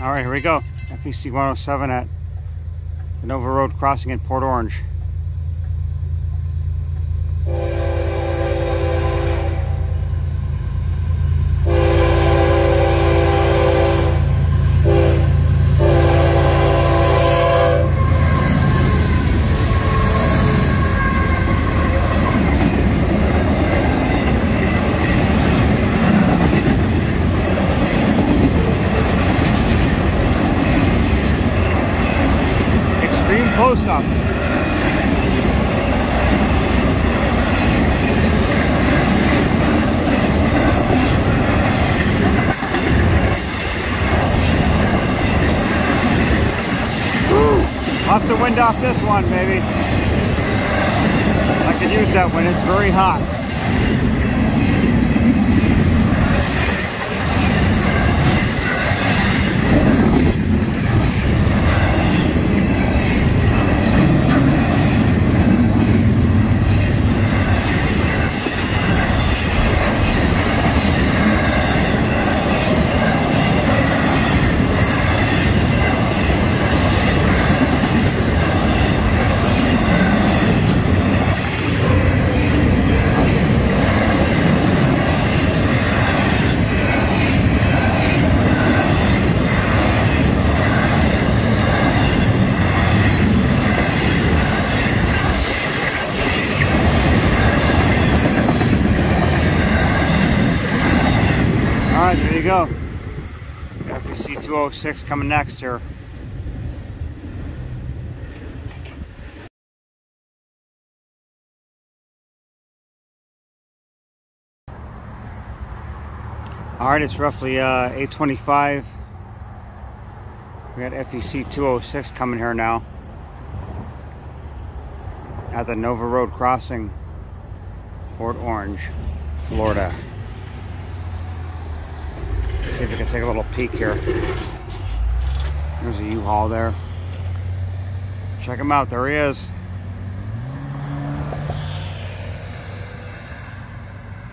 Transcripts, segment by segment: All right, here we go. FEC-107 at the Nova Road crossing in Port Orange. Close up. Woo. Lots of wind off this one, baby. I could use that when it's very hot. There you go. FEC-206 coming next here. All right, it's roughly 8:25. We got FEC-206 coming here now at the Nova Road crossing, Port Orange, Florida. See if we can take a little peek here. There's a U-Haul there. Check him out. There he is.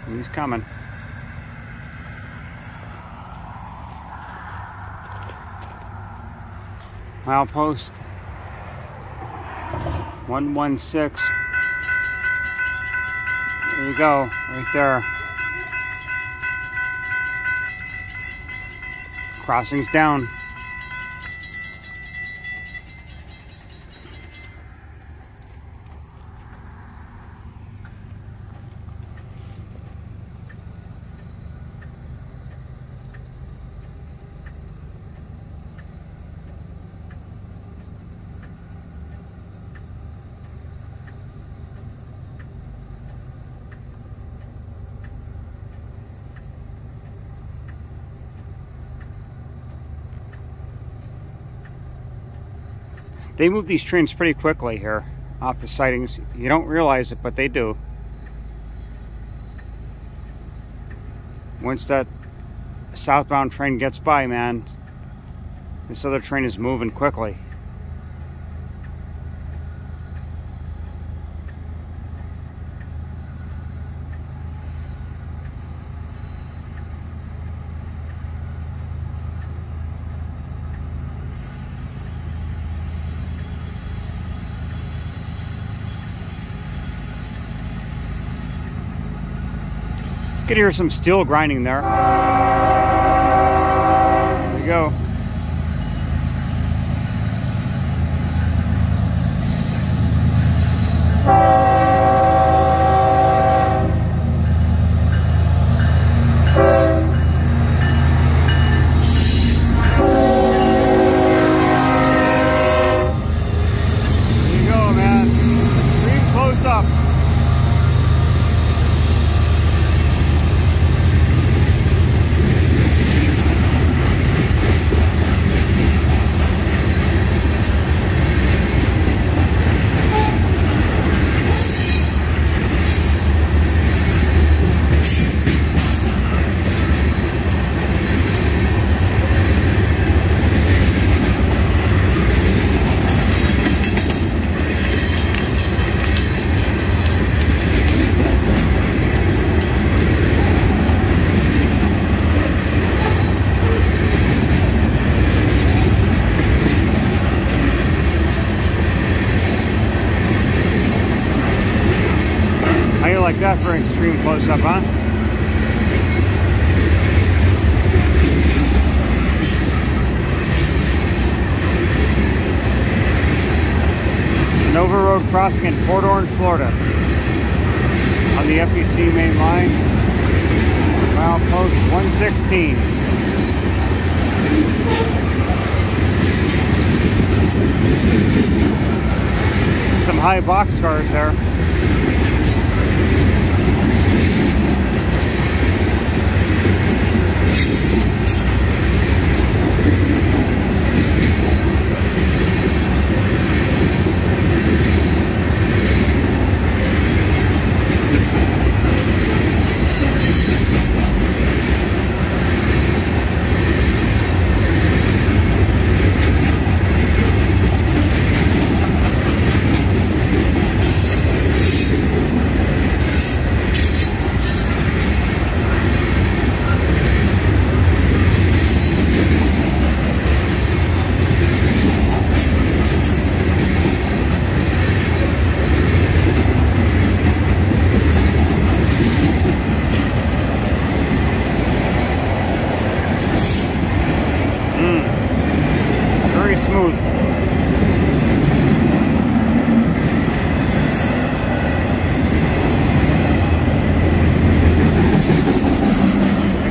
He's coming. Milepost 116. There you go. Right there. Crossing's down. They move these trains pretty quickly here off the sidings. You don't realize it, but they do. Once that southbound train gets by, man, this other train is moving quickly. You can hear some steel grinding there. There you go. There you go, man. Pretty close up. like that for an extreme close-up, huh? Nova Road crossing in Port Orange, Florida, on the FEC main line, milepost 116. Some high boxcars there.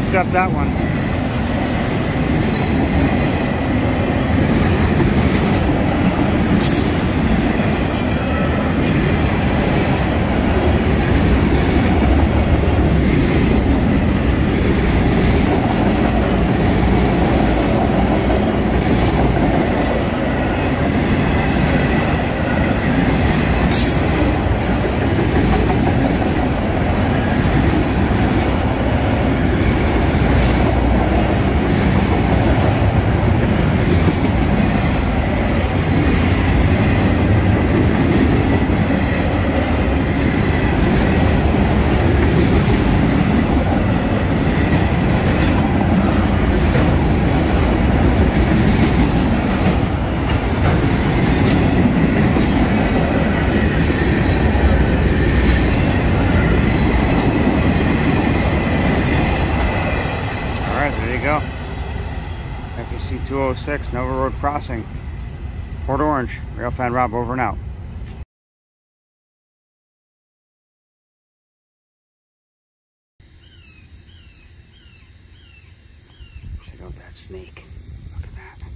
Except that one. FEC-206, Nova Road Crossing, Port Orange. Rail Fan Rob over and out. Check out that snake. Look at that.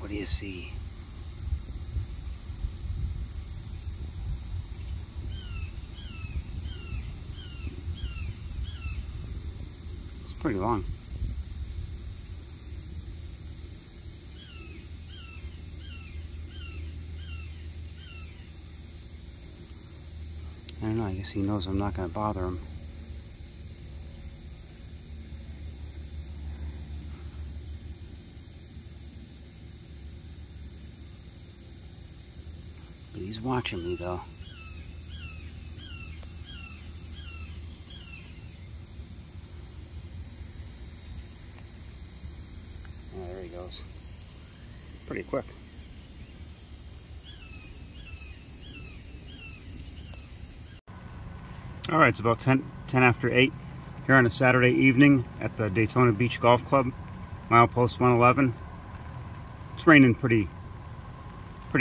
What do you see? Pretty long. I don't know, I guess he knows I'm not going to bother him. But he's watching me though. Pretty quick. All right, it's about 10 after 8 here on a Saturday evening at the Daytona Beach Golf Club, milepost 111. It's raining pretty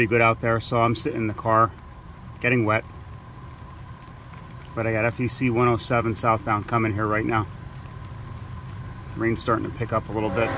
good out there, so I'm sitting in the car, getting wet. But I got FEC 107 southbound coming here right now. Rain's starting to pick up a little bit.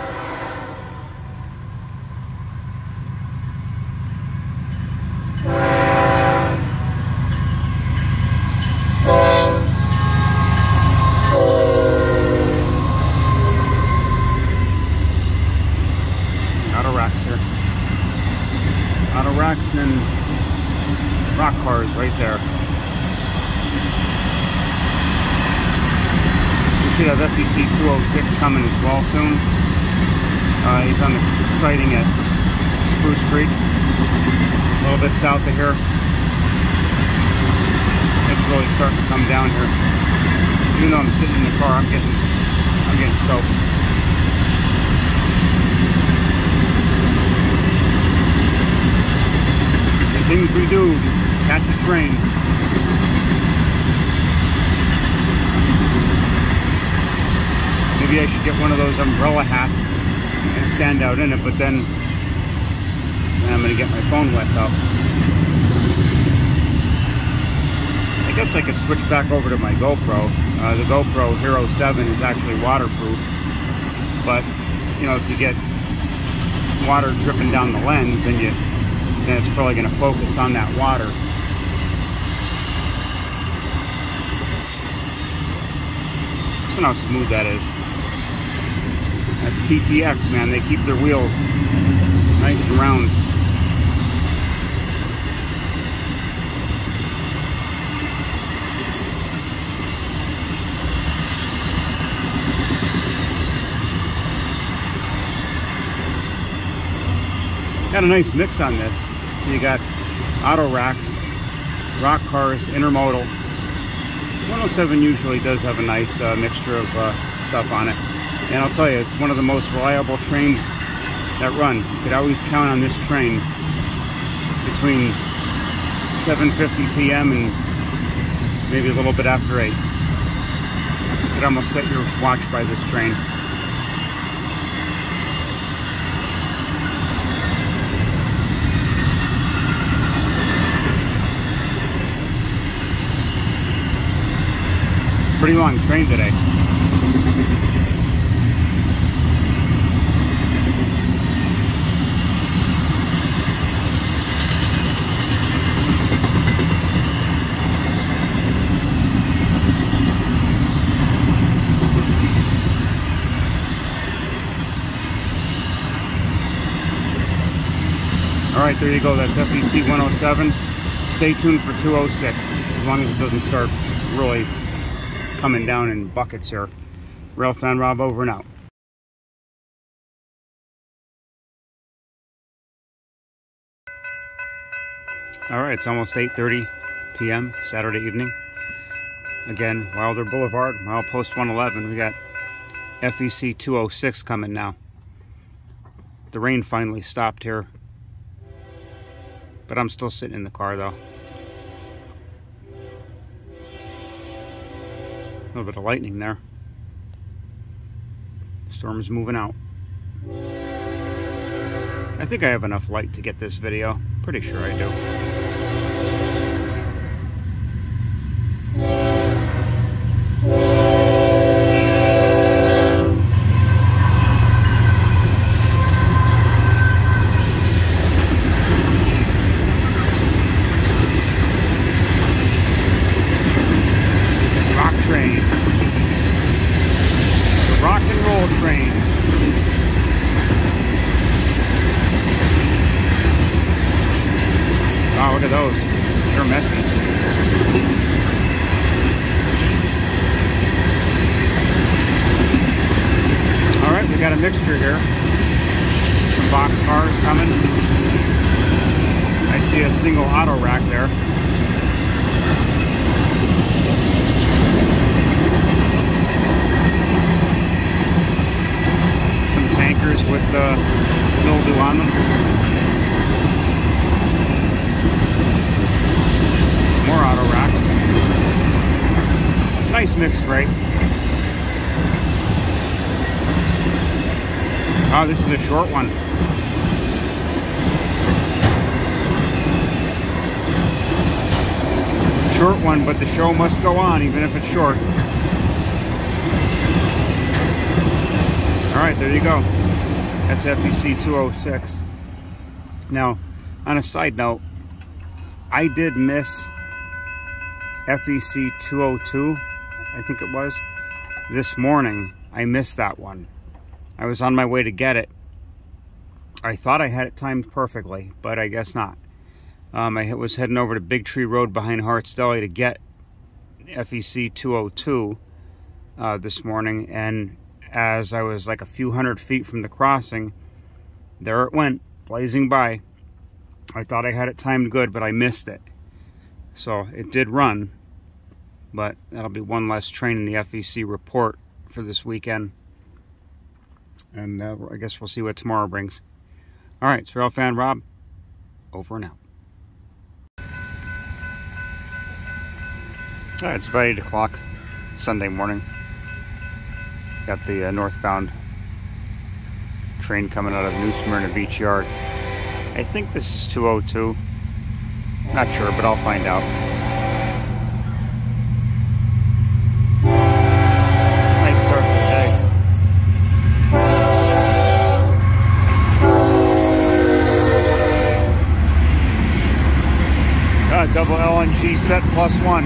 We should have FEC-206 coming as well soon. He's on the sighting at Spruce Creek, a little bit south of here. It's really starting to come down here. Even though I'm sitting in the car, I'm getting soaked. The things we do Catch the train. Maybe I should get one of those umbrella hats and stand out in it, but then I'm gonna get my phone wet though. I guess I could switch back over to my GoPro. The GoPro Hero 7 is actually waterproof, but you know, if you get water dripping down the lens, then it's probably going to focus on that water. Listen how smooth that is. That's TTX, man. They keep their wheels nice and round. Got a nice mix on this. You got auto racks, rock cars, intermodal. 107 usually does have a nice mixture of stuff on it. And I'll tell you, it's one of the most reliable trains that run. You could always count on this train between 7:50 p.m. and maybe a little bit after 8. You could almost set your watch by this train. Pretty long train today. All right, there you go. That's FEC-107. Stay tuned for 206, as long as it doesn't start really coming down in buckets here. Railfan Rob over and out. All right, it's almost 8:30 p.m. Saturday evening. Again, Wilder Boulevard, milepost 111. We got FEC 206 coming now. The rain finally stopped here, but I'm still sitting in the car though. A little bit of lightning there. The storm is moving out. I think I have enough light to get this video. Pretty sure I do. Got a mixture here. Some box cars coming. I see a single auto rack there. Some tankers with mildew on them. More auto racks. Nice mixed rate. Oh, this is a short one. Short one, but the show must go on, even if it's short. All right, there you go. That's FEC 206. Now, on a side note, I did miss FEC 202, I think it was, this morning. I missed that one. I was on my way to get it. I thought I had it timed perfectly, but I guess not. I was heading over to Big Tree Rd behind Hart's Deli to get FEC 202 this morning, and as I was like a few hundred feet from the crossing, there it went, blazing by. I thought I had it timed good, but I missed it. So it did run, but that'll be one less train in the FEC report for this weekend. And I guess we'll see what tomorrow brings. All right, it's Railfan Rob, over and out. Yeah, it's about 8 o'clock Sunday morning. Got the northbound train coming out of New Smyrna Beach Yard. I think this is 202. Not sure, but I'll find out. Nice start to the day. Double LNG set plus one.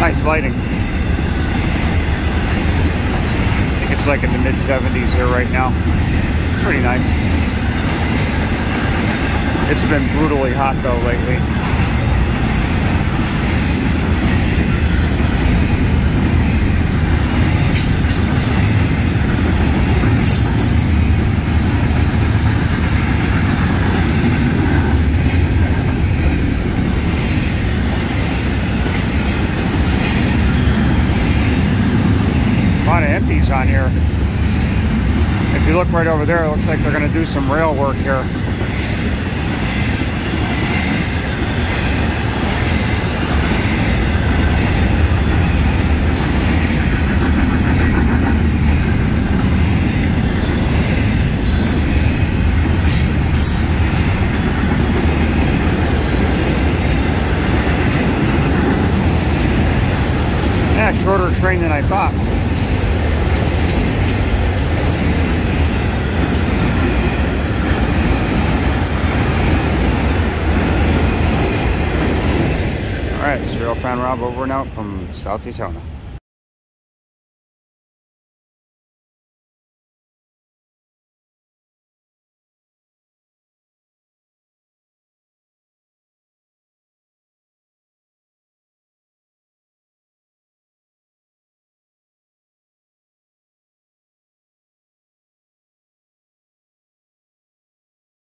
Nice lighting. I think it's like in the mid-70s here right now. Pretty nice. It's been brutally hot though lately. A lot of empties on here. If you look right over there, it looks like they're going to do some rail work here. Yeah, shorter train than I thought. Alright, it's your old friend Rob over and out from South Daytona.